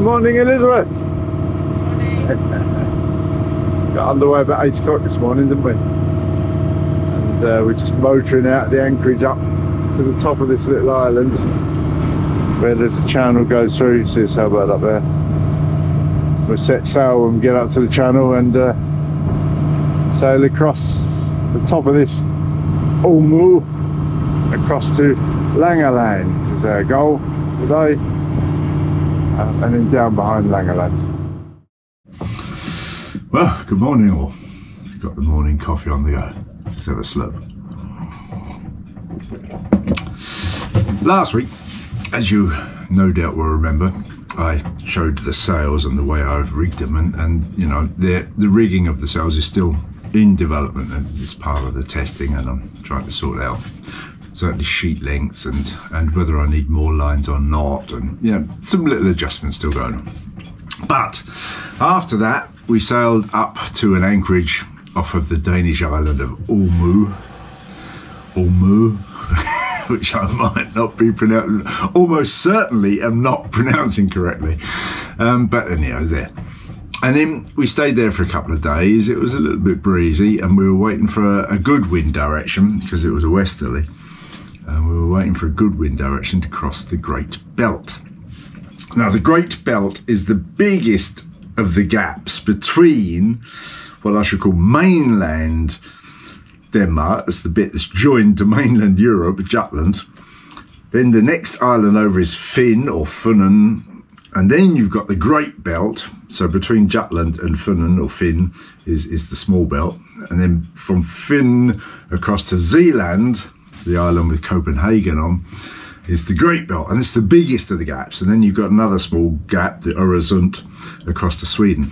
Morning, Elizabeth. Morning. Got underway about 8 o'clock this morning, didn't we? And we're just motoring out the anchorage up to the top of this little island where there's a channel goes through. You see us how bad up there. We'll set sail and get up to the channel and sail across the top of this Oumu across to Langeland is our goal today, and then down behind Langeland. Well, good morning all. Got the morning coffee on the go. Let's have a slurp. Last week, as you no doubt will remember, I showed the sails and the way I've rigged them, and you know, the rigging of the sails is still in development and it's part of the testing, and I'm trying to sort out certainly sheet lengths and whether I need more lines or not, and yeah, you know, some little adjustments still going on. But after that, we sailed up to an anchorage off of the Danish island of Ulmu, which I might not be pronouncing, almost certainly am not pronouncing correctly, but then yeah, I was there. And then we stayed there for a couple of days. It was a little bit breezy and we were waiting for a good wind direction because it was a westerly. And we were waiting for a good wind direction to cross the Great Belt. Now, the Great Belt is the biggest of the gaps between what I should call mainland Denmark, that's the bit that's joined to mainland Europe, Jutland. Then the next island over is Funen. And then you've got the Great Belt. So between Jutland and Funen, or Finn, is the small belt. And then from Finn across to Zealand, the island with Copenhagen on, is the Great Belt. And it's the biggest of the gaps. And then you've got another small gap, the Öresund, across to Sweden.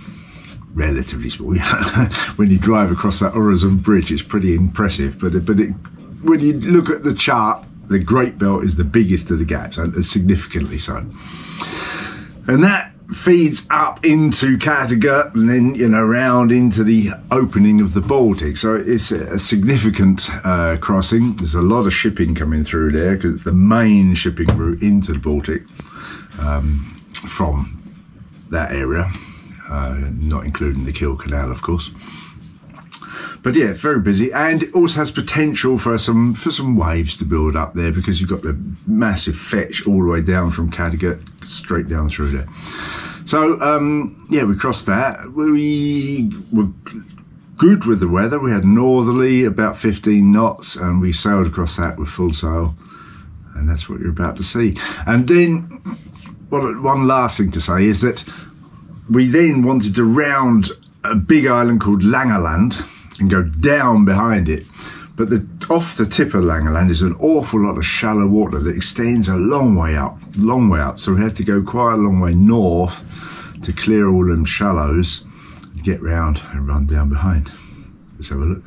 Relatively small. When you drive across that Öresund bridge, it's pretty impressive. But when you look at the chart, the Great Belt is the biggest of the gaps, and significantly so. And that feeds up into Kattegat and then, you know, round into the opening of the Baltic. So it's a significant crossing. There's a lot of shipping coming through there because it's the main shipping route into the Baltic from that area, not including the Kiel Canal, of course. But yeah, very busy, and it also has potential for some waves to build up there because you've got the massive fetch all the way down from Kattegat straight down through there. So yeah, we crossed that. We were good with the weather. We had northerly about 15 knots, and we sailed across that with full sail, and that's what you're about to see. And then, well, one last thing to say is that we then wanted to round a big island called Langeland and go down behind it. But off the tip of Langeland is an awful lot of shallow water that extends a long way up. So we had to go quite a long way north to clear all them shallows, and get round and run down behind. Let's have a look.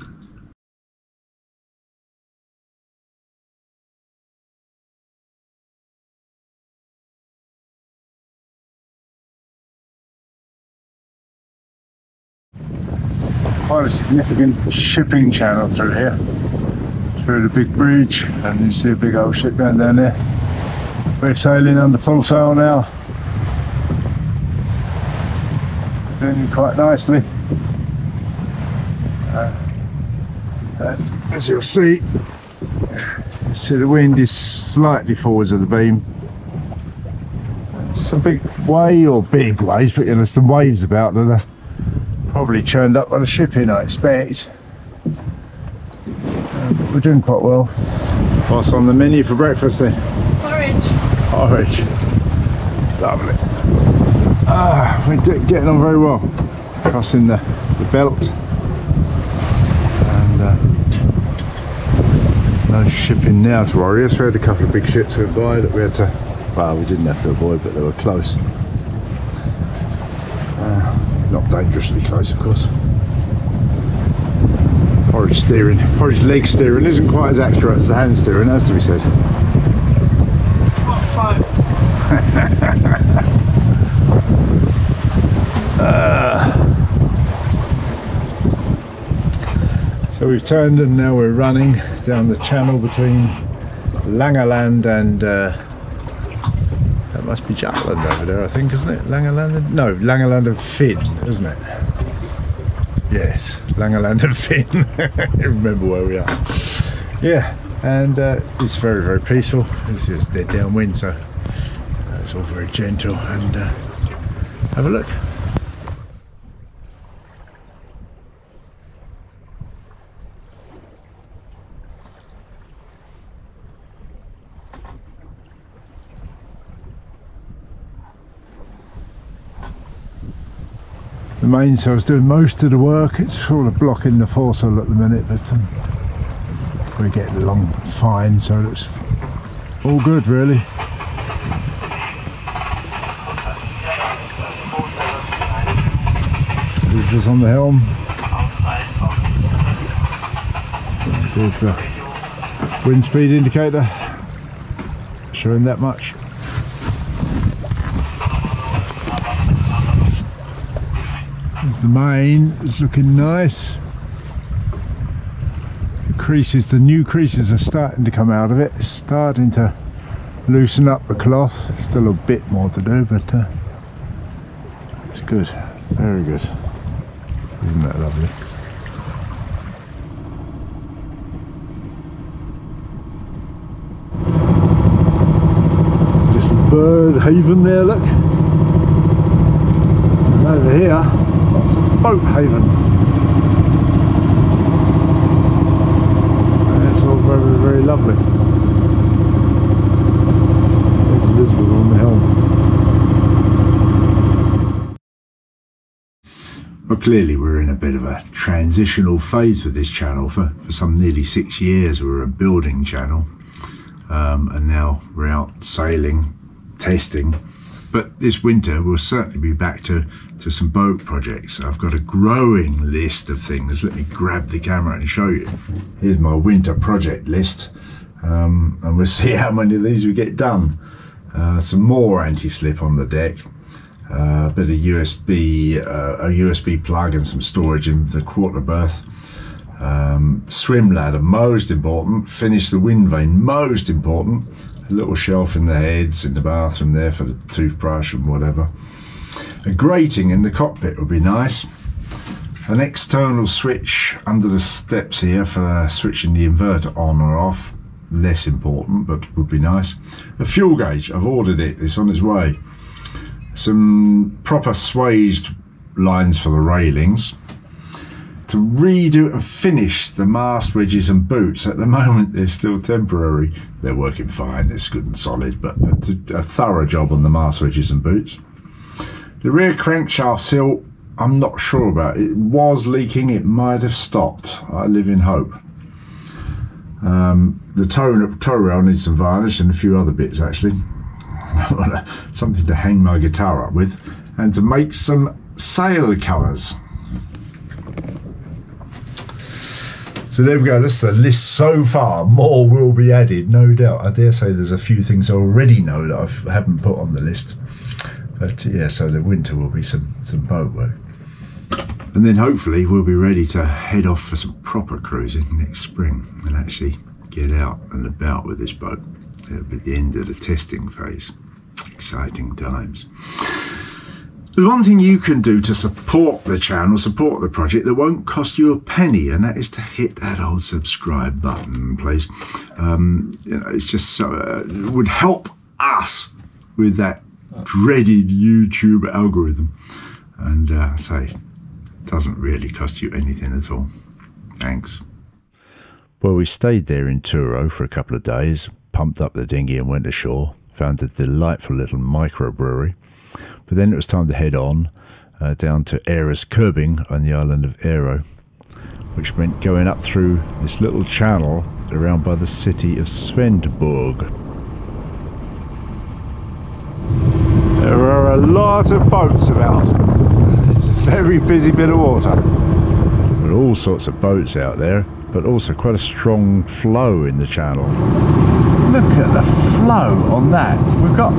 Quite a significant shipping channel through here, through the big bridge, and you see a big old ship going down there. We're sailing under full sail now, doing quite nicely. As you'll see the wind is slightly forwards of the beam. Some big waves, but you know, some waves about that are probably churned up by the shipping, I expect. But we're doing quite well. What's on the menu for breakfast then? Porridge. Lovely. We're getting on very well. Crossing the belt. And no shipping now to worry us. We had a couple of big ships to avoid that we had to... Well, we didn't have to avoid, but they were close. Not dangerously close, of course. Porridge leg steering isn't quite as accurate as the hand steering, has to be said. So we've turned and now we're running down the channel between Langeland and That must be Jutland over there, I think, isn't it? Langeland? No, Langeland and Finn, isn't it? Yes, Langeland and Finn. I remember where we are. Yeah, and it's very, very peaceful. It's just dead downwind, so it's all very gentle. And have a look. The main sail's doing most of the work. It's sort of blocking the foresail at the minute, but we're getting along fine, so it's all good really. Elizabeth's on the helm. There's the wind speed indicator, showing that much. The main is looking nice. The creases, the new creases are starting to come out of it. It's starting to loosen up the cloth. Still a bit more to do, but it's good, very good. Isn't that lovely? Just a bird haven there, look. And over here, boat haven. And it's all very, very lovely. It's Elizabeth on the helm. Well, clearly we're in a bit of a transitional phase with this channel. For some nearly 6 years we were a building channel, and now we're out sailing, testing. But this winter we'll certainly be back to some boat projects. I've got a growing list of things. Let me grab the camera and show you. Here's my winter project list, and we'll see how many of these we get done. Some more anti-slip on the deck, a bit of USB, a USB plug and some storage in the quarter berth. Swim ladder, most important. Finish the wind vane, most important. A little shelf in the heads in the bathroom there for the toothbrush and whatever. A grating in the cockpit would be nice. An external switch under the steps here for switching the inverter on or off. Less important, but would be nice. A fuel gauge, I've ordered it, it's on its way. Some proper swaged lines for the railings. To redo and finish the mast wedges and boots. At the moment they're still temporary. They're working fine, it's good and solid, but a thorough job on the mast wedges and boots. The rear crankshaft sill, I'm not sure about. It was leaking, it might have stopped. I live in hope. The tow rail needs some varnish and a few other bits actually. Something to hang my guitar up with. And to make some sail covers. So there we go, that's the list so far. More will be added, no doubt. I dare say there's a few things I already know that I haven't put on the list. But yeah, so the winter will be some boat work. And then hopefully we'll be ready to head off for some proper cruising next spring and actually get out and about with this boat. It'll be the end of the testing phase. Exciting times. There's one thing you can do to support the channel, support the project, that won't cost you a penny, and that is to hit that old subscribe button, please. You know, it's just so, it would help us with that dreaded YouTube algorithm. And so it doesn't really cost you anything at all. Thanks. Well, we stayed there in Turo for a couple of days, pumped up the dinghy and went ashore, found a delightful little microbrewery. But then it was time to head on down to Ærøskøbing on the island of Ærø, which meant going up through this little channel around by the city of Svendborg. There are a lot of boats about. It's a very busy bit of water. There are all sorts of boats out there, but also quite a strong flow in the channel. Look at the flow on that. We've got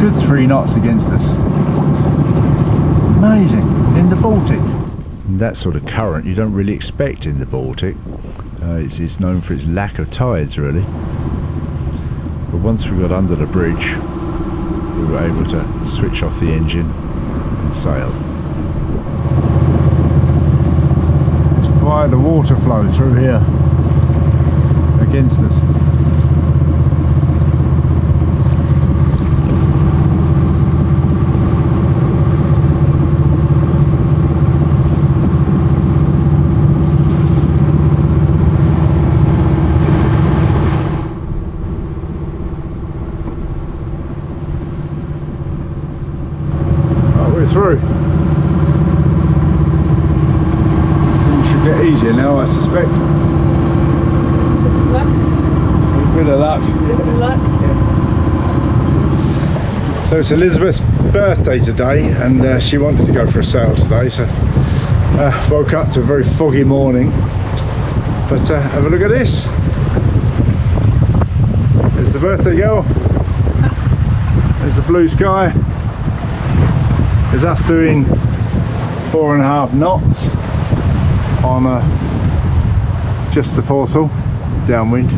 good 3 knots against us. Amazing, in the Baltic. And that sort of current you don't really expect in the Baltic. It's known for its lack of tides really. But once we got under the bridge, we were able to switch off the engine and sail. It's quite the water flow through here against us. So it's Elizabeth's birthday today, and she wanted to go for a sail today, so woke up to a very foggy morning, but have a look at this. There's the birthday girl, there's the blue sky, there's us doing 4.5 knots on just the foresail, downwind,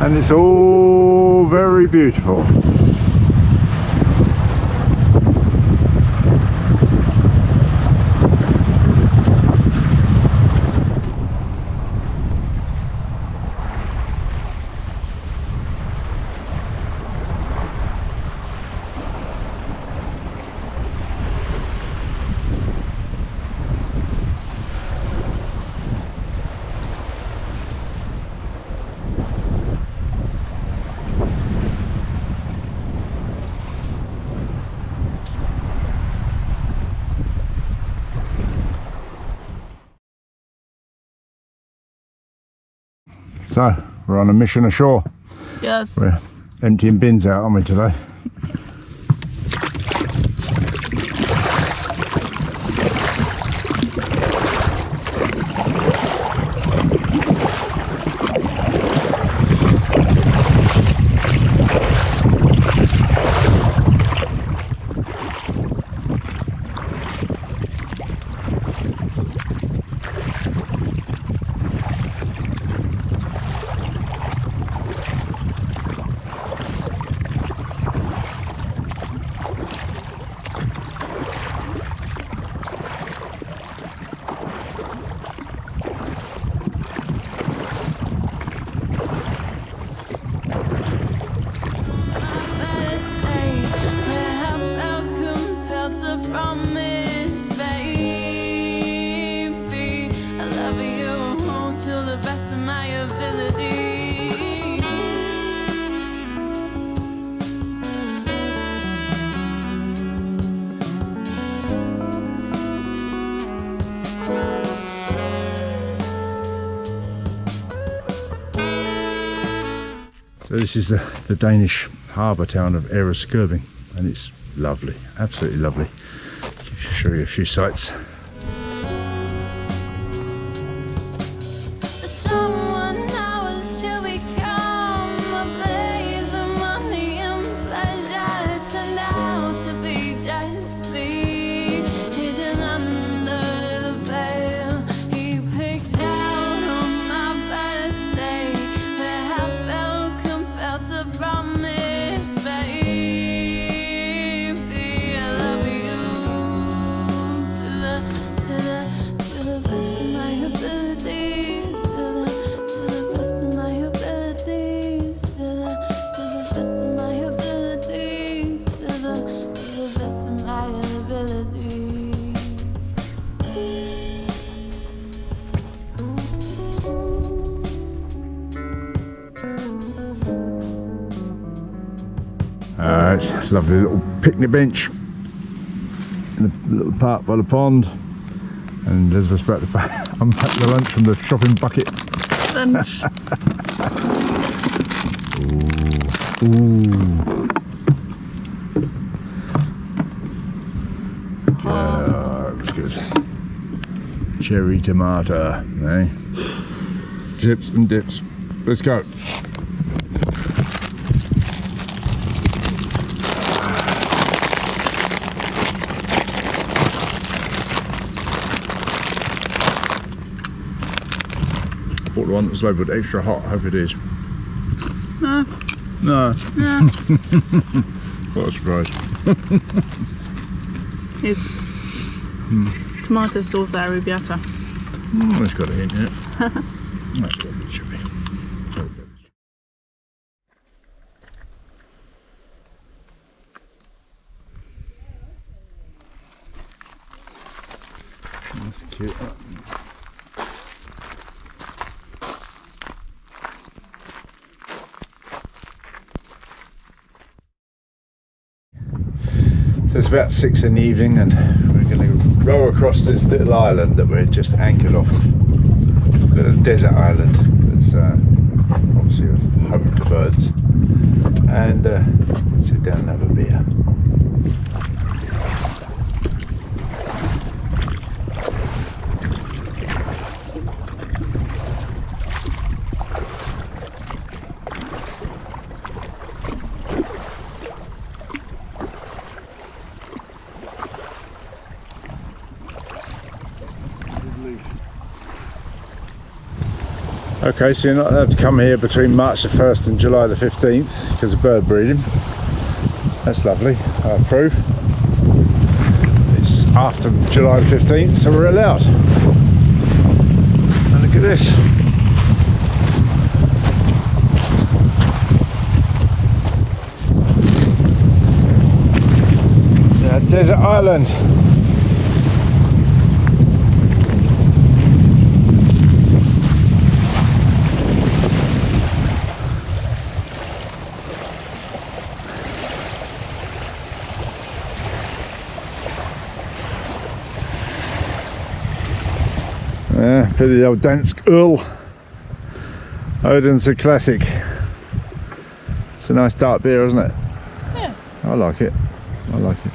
and it's all very beautiful. So we're on a mission ashore. Yes. We're emptying bins out, aren't we, today? So this is the Danish harbour town of Ærøskøbing, and it's lovely, absolutely lovely. I'll show you a few sights. Lovely little picnic bench in a little park by the pond, and Elizabeth's about to unpack the lunch from the shopping bucket. Lunch. Ooh. Yeah, looks good. Cherry tomato, eh? Chips and dips. Let's go. One that's labelled extra hot, I hope it is. No, No. No. What a surprise. It's tomato sauce arrabbiata. Oh, it's got a hint in it. That's got a chili. That's cute. So it's about 6 in the evening and we're going to row across this little island that we're just anchored off of. A little desert island that's obviously home to birds. And sit down and have a beer. Okay, so you're not allowed to come here between March the 1st and July the 15th because of bird breeding. That's lovely, I approve. It's after July the 15th, so we're allowed. And look at this. It's a desert island. Bit of the old Dansk Øl. Odin's a classic. It's a nice dark beer, isn't it? Yeah. I like it. I like it.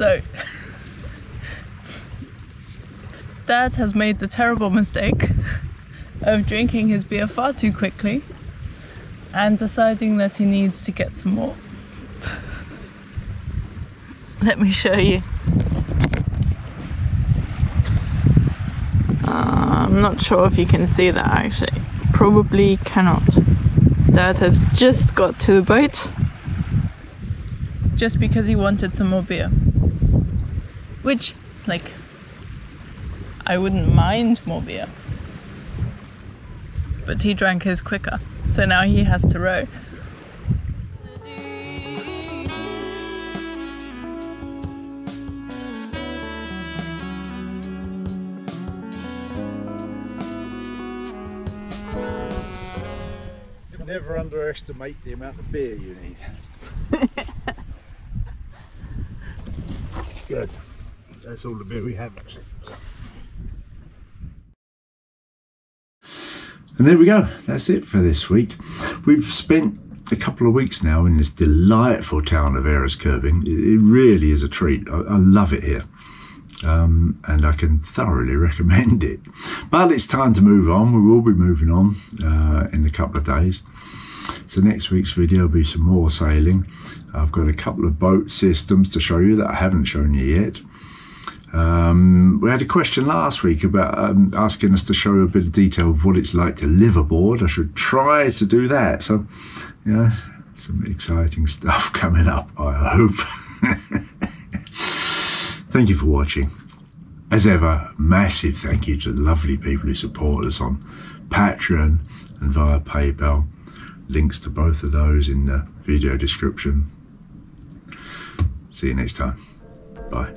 So, Dad has made the terrible mistake of drinking his beer far too quickly and deciding that he needs to get some more. Let me show you. I'm not sure if you can see that actually. Probably cannot. Dad has just got to the boat just because he wanted some more beer. Which, like, I wouldn't mind more beer, but he drank his quicker, so now he has to row. Never underestimate the amount of beer you need. Good. That's all the beer we have actually. And there we go, that's it for this week. We've spent a couple of weeks now in this delightful town of Ærøskøbing. It really is a treat. I love it here. And I can thoroughly recommend it. But it's time to move on. We will be moving on in a couple of days. So next week's video will be some more sailing. I've got a couple of boat systems to show you that I haven't shown you yet. We had a question last week about asking us to show a bit of detail of what it's like to live aboard. I should try to do that. So, you know, some exciting stuff coming up, I hope. Thank you for watching. As ever, massive thank you to the lovely people who support us on Patreon and via PayPal. Links to both of those in the video description. See you next time. Bye.